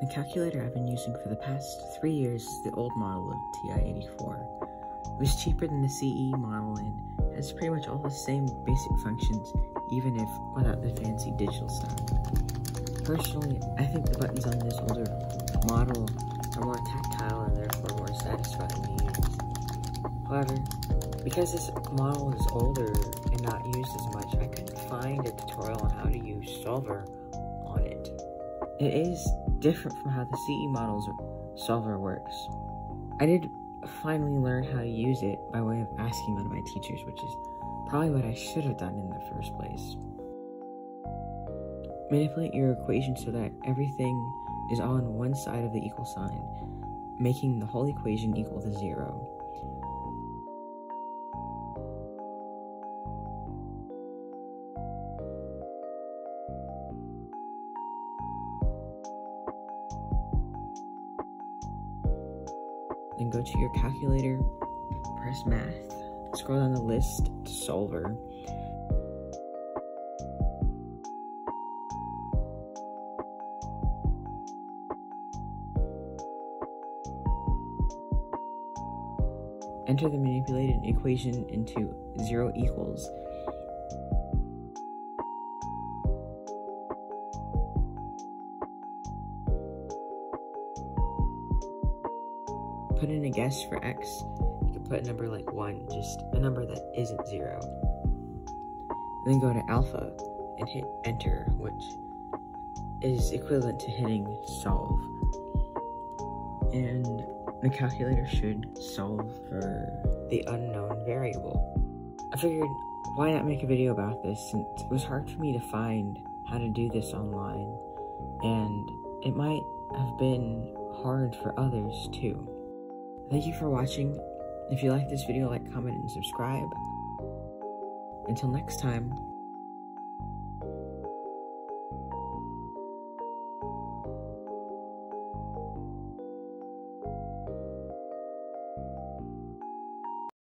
The calculator I've been using for the past 3 years is the old model of TI-84. It was cheaper than the CE model and has pretty much all the same basic functions, even if without the fancy digital stuff. Personally, I think the buttons on this older model are more tactile and therefore more satisfying to use. However, because this model is older and not used as much, I couldn't find a tutorial on how to use SOLVER on it. It is different from how the CE model's SOLVER works. I did finally learn how to use it by way of asking one of my teachers, which is probably what I should have done in the first place. Manipulate your equation so that everything is on one side of the equal sign, making the whole equation equal to 0. Then go to your calculator, press math, scroll down the list to solver. Enter the manipulated equation into 0 equals. Put in a guess for X. You can put a number like 1, just a number that isn't 0. And then go to alpha and hit enter, which is equivalent to hitting solve. And the calculator should solve for the unknown variable. I figured, why not make a video about this, since it was hard for me to find how to do this online, and it might have been hard for others too. Thank you for watching. If you like this video, like, comment, and subscribe. Until next time.